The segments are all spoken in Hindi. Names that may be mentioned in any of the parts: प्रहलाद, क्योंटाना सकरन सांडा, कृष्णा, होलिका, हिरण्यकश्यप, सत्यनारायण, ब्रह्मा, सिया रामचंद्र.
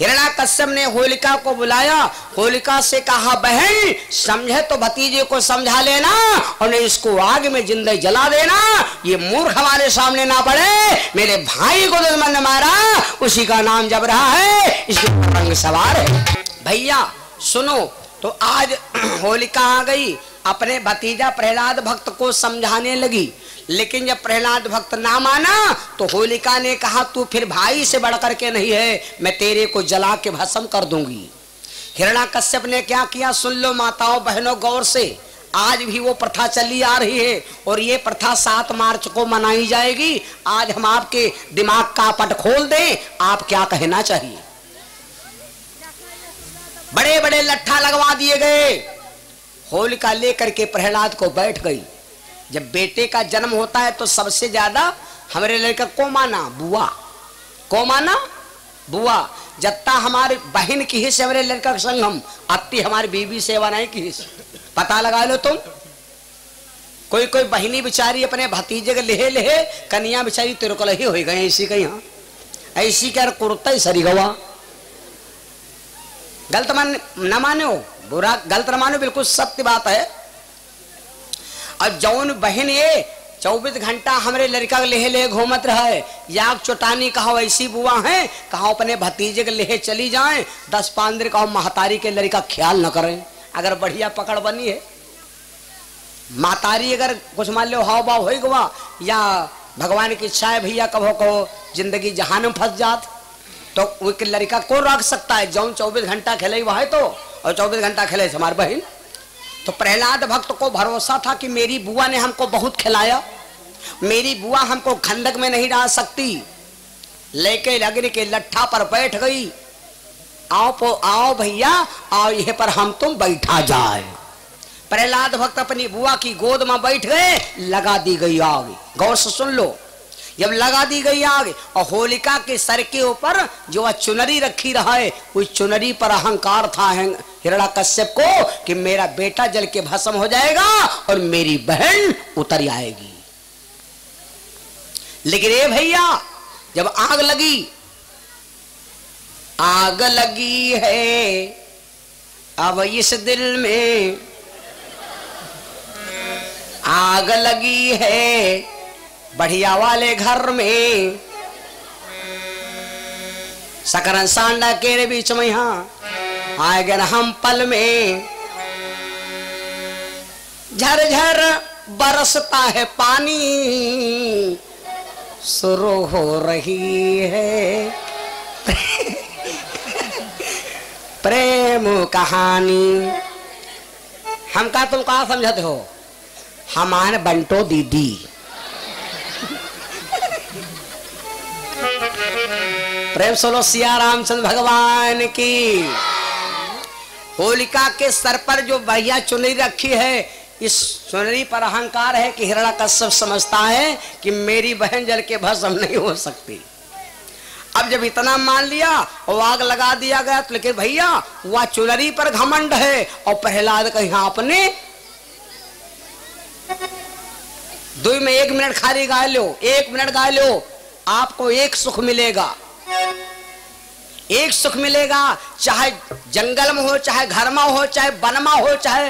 हिरण्यकश्यप ने होलिका को बुलाया, होलिका से कहा बहन समझे तो भतीजे को समझा लेना और नहीं इसको आग में जिंदा जला देना, ये मूर्ख हमारे सामने ना पड़े, मेरे भाई को दुश्मन मारा उसी का नाम जब रहा है, इसके रंग सवार है। भैया सुनो, तो आज होलिका आ गई अपने भतीजा प्रहलाद भक्त को समझाने लगी, लेकिन जब प्रहलाद भक्त ना माना तो होलिका ने कहा तू फिर भाई से बढ़कर के नहीं है, मैं तेरे को जला के भस्म कर दूंगी। हिरण्यकश्यप ने क्या किया, सुन लो माताओं बहनों गौर से, आज भी वो प्रथा चली आ रही है और ये प्रथा 7 मार्च को मनाई जाएगी। आज हम आपके दिमाग का पट खोल दें, आप क्या कहना चाहिए। बड़े बड़े लट्ठा लगवा दिए गए, होलिका लेकर के प्रहलाद को बैठ गई। जब बेटे का जन्म होता है तो सबसे ज्यादा हमारे लड़का को माना बुआ, को माना बुआ, जत्ता हमारे बहन की हिस्से हमारे लड़का संग हम अति हमारी बीवी सेवा नहीं की हिस्से, पता लगा लो तुम। कोई कोई बहनी बिचारी अपने भतीजे के लेहे लेहे कन्या बिचारी तेरे को लही हो गए ऐसी कहीं, हाँ ऐसी क्या कुर्ता ही सरी गवा। गलत मान न मानो, बुरा गलत न मानो, बिल्कुल सत्य बात है। अब जौन बहन ये 24 घंटा हमारे लड़का के लेहे लेहे घूमत रहे, याग चोटानी कहो ऐसी बुआ हैं, कहो अपने भतीजे के लेहे चली जाएं, 10-15 कहो महतारी के लड़का ख्याल न करें। अगर बढ़िया पकड़ बनी है महतारी, अगर कुछ मान लो हाव भाव हो गवा या भगवान की इच्छा है भैया कहो कहो जिंदगी जहान में फंस जात, तो वो लड़का कौन रख सकता है। जौन 24 घंटा खेले वहा है तो, और 24 घंटा खेले हमारी बहन। तो प्रहलाद भक्त को भरोसा था कि मेरी बुआ ने हमको बहुत खिलाया, मेरी बुआ हमको खंडक में नहीं डाल सकती, लेके अग्नि के लट्ठा पर बैठ गई। आओ पो आओ भैया आओ, यह पर हम तुम बैठा जाए। प्रहलाद भक्त अपनी बुआ की गोद में बैठ गए, लगा दी गई आग। गौर से सुन लो, जब लगा दी गई आग और होलिका के सर के ऊपर जो वह चुनरी रखी रहा है, उस चुनरी पर अहंकार था हिरण्यकश्यप को कि मेरा बेटा जल के भस्म हो जाएगा और मेरी बहन उतर आएगी। लेकिन ये भैया जब आग लगी है अब इस दिल में, आग लगी है बढ़िया वाले घर में, सकरन सांडा के बीच में, यहाँ आए गए हम पल में। झरझर बरसता है पानी, शुरू हो रही है प्रेम कहानी। हम का तुम कहा समझते हो, हमारे बंटो दीदी प्रेम सोलो सिया रामचंद्र भगवान की। होलिका के सर पर जो भैया चुनरी रखी है, इस चुनरी पर अहंकार है कि हिरण्यकश्यप समझता है कि मेरी बहन जल के भस्म नहीं हो सकती। अब जब इतना मान लिया और आग लगा दिया गया, तो लेकिन भैया वह चुनरी पर घमंड है और प्रहलाद का यहाँ अपने दो में 1 मिनट खाली गा लो, 1 मिनट गा लो, आपको एक सुख मिलेगा, एक सुख मिलेगा। चाहे जंगल में हो, चाहे घर में हो, चाहे वन में हो, चाहे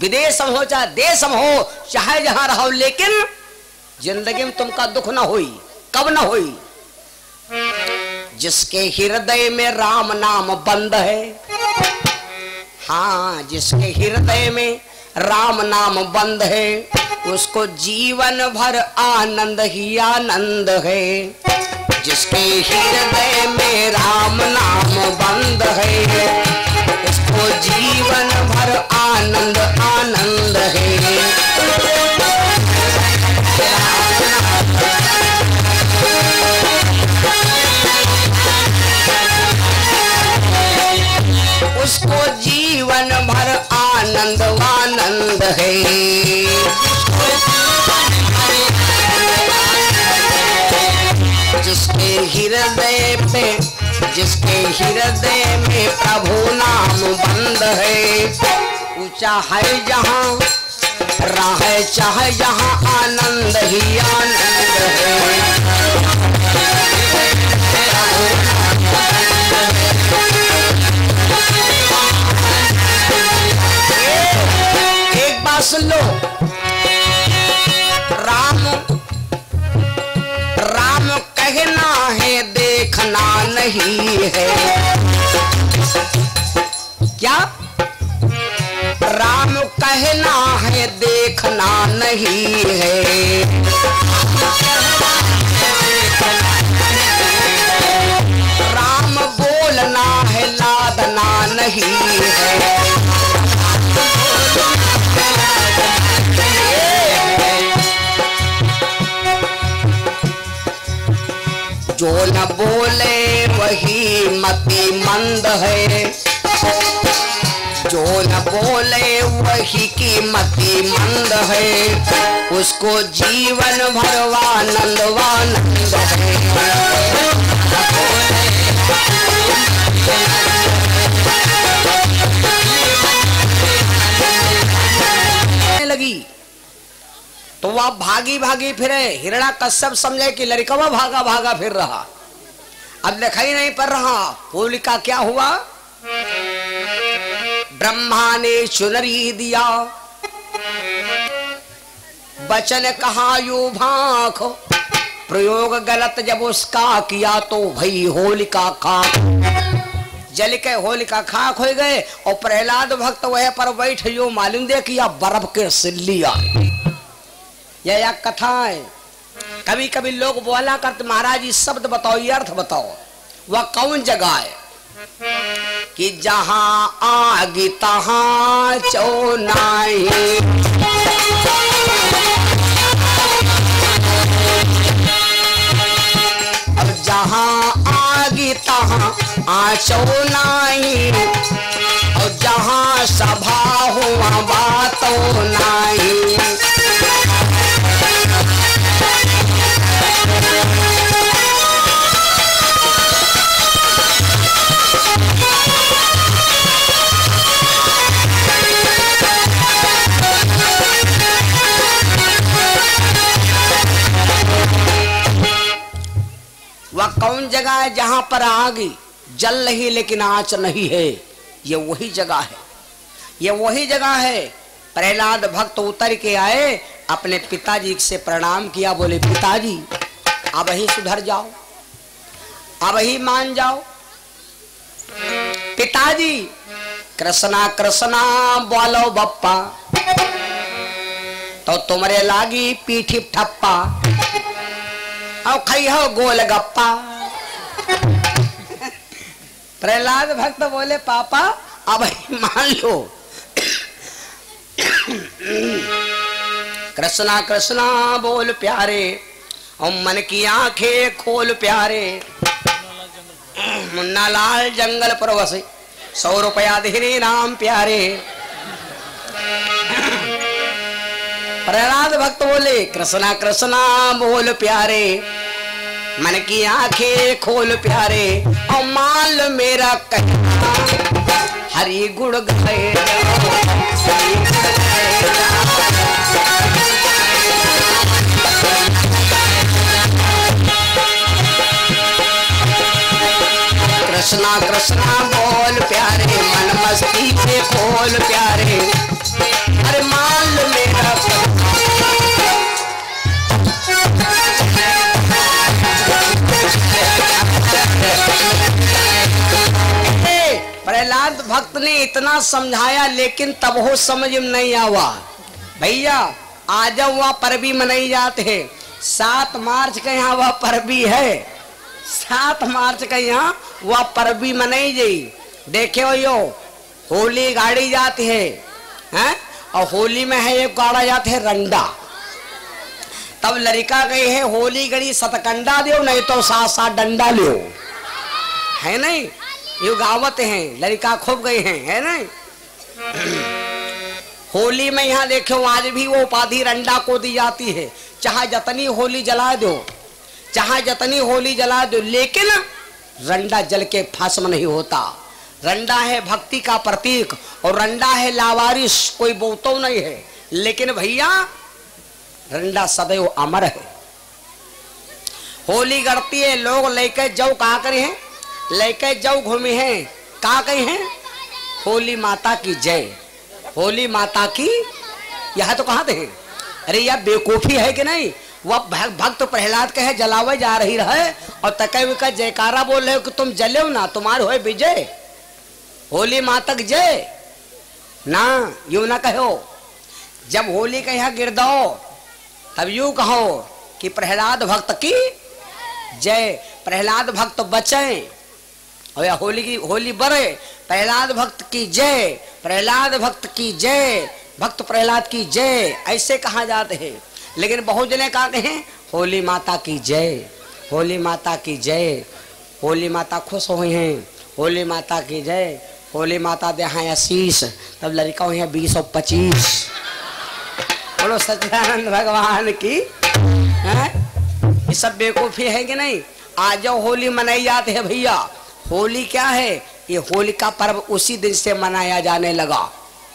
विदेश में हो, चाहे देश में हो, चाहे जहां रहो, लेकिन जिंदगी में तुमका दुख ना होई। कब ना होई, जिसके हृदय में राम नाम बंद है। हाँ, जिसके हृदय में राम नाम बंद है उसको जीवन भर आनंद ही आनंद है। जिसके हृदय में राम नाम बंद है उसको जीवन भर आनंद आनंद है। उसको जीवन भर आनंद आनंद है। जिसके हृदय पे, जिसके हृदय में प्रभु नाम बंद है, ऊंचा है जहाँ राह चाहे जहाँ आनंद ही आनंद है। रही है। क्या राम कहना है देखना नहीं है। राम बोलना है लादना नहीं है। जो न बोले वही मति मंद है। जो न बोले वही की मति मंद है। उसको जीवन भरवानंदवानंद है। लगी तो वह भागी भागी फिरे। हिरण्यकश्यप समझे कि लड़कवा भागा भागा फिर रहा, अब दिखाई नहीं पड़ रहा। होलिका क्या हुआ? ब्रह्मा ने चुनरी दिया, बचन कहा यो भाख, प्रयोग गलत जब उसका किया तो भई होलिका खाक। जल के होलिका खाक हो गए और प्रहलाद भक्त वह पर बैठ यो मालूम दे किया बर्फ के सिल्लिया। यह कथाएं कभी कभी लोग बोला करते, महाराज ये शब्द बताओ, ये अर्थ बताओ, वह कौन जगह है कि जहां आग तहां चौनाई। अब जहां आग तहां आचौनाई और जहां सभा हुआ बातों नाई। वह कौन जगह है जहां पर आग जल रही लेकिन आंच नहीं है? ये वही जगह है, ये वही जगह है। प्रहलाद भक्त उतर के आए, अपने पिताजी से प्रणाम किया, बोले पिताजी अब ही सुधर जाओ, अब ही मान जाओ। पिताजी कृष्णा कृष्णा बोलो बप्पा, तो तुम्हारे लागी पीठी ठप्पा और खई हो गोल गप्पा। प्रहलाद भक्त बोले पापा अब मान लो। कृष्णा कृष्णा बोल प्यारे और मन की आंखें खोल प्यारे। मुन्ना लाल जंगल पर वसे 100 रुपया देने नाम प्यारे। प्रहलाद भक्त बोले कृष्णा कृष्णा बोल प्यारे, मन की आंखें खोल प्यारे और माल मेरा कहना हरि गुण गाए। कृष्णा कृष्णा बोल प्यारे, मन मस्ती पे खोल प्यारे, अरे माल मेरा प्रहलाद भक्त ने इतना समझाया लेकिन तब हो समझ में नहीं आवा। भैया आज वह परवी मनाई जाते हैं, 7 मार्च का यहाँ वह परवी है। 7 मार्च का यहाँ वह परवी मनाई गई। देखे हो यो होली गाड़ी जाती है और होली में है एक गाड़ा जाता है रंडा। तब लड़का गई है होली गड़ी सतकंडा दो नहीं तो 7-7 डंडा लो, है नहीं ये गावत हैं लड़का खूब गए हैं, है नहीं। होली में यहाँ देखो आज भी वो उपाधि रंडा को दी जाती है, चाहे जतनी होली जला दो, चाहे जतनी होली जला दो, लेकिन रंडा जल के भस्म नहीं होता। रंडा है भक्ति का प्रतीक और रंडा है लावारिस, कोई बोतो नहीं है, लेकिन भैया रंडा सदैव अमर है। होली गढ़ती है लोग लेके जाओ कहा करे हैं, लेके जाओ घूमे हैं, कहा गए हैं होली माता की जय, होली माता की। यह तो कहा थे, अरे यह बेवकूफी है कि नहीं? वह भक्त प्रहलाद कहे जलावे जा रही रहे और तकैव का जयकारा बोल रहे हो कि तुम जले ना, तुम्हारे हो विजय, होली मातक जय ना, यूं ना कहो। जब होली का यहाँ गिर दो तब यूं कहो कि प्रहलाद भक्त की जय। प्रहलाद भक्त बचें और या होली की होली बरे। प्रहलाद भक्त की जय, प्रहलाद भक्त की जय, भक्त प्रहलाद की जय, ऐसे कहा जाते हैं। लेकिन बहुत जने कहते हैं होली माता की जय, होली माता की जय, होली माता खुश हुई हैं, होली माता की जय, होली माता दे हाँ आशीष। तब लड़का हुई है 20 और 25। बोलो सत्यनारायण भगवान की। ये सब बेवकूफ़ी है कि नहीं? आज जो होली मनाई जाती है भैया, होली क्या है? ये होली का पर्व उसी दिन से मनाया जाने लगा।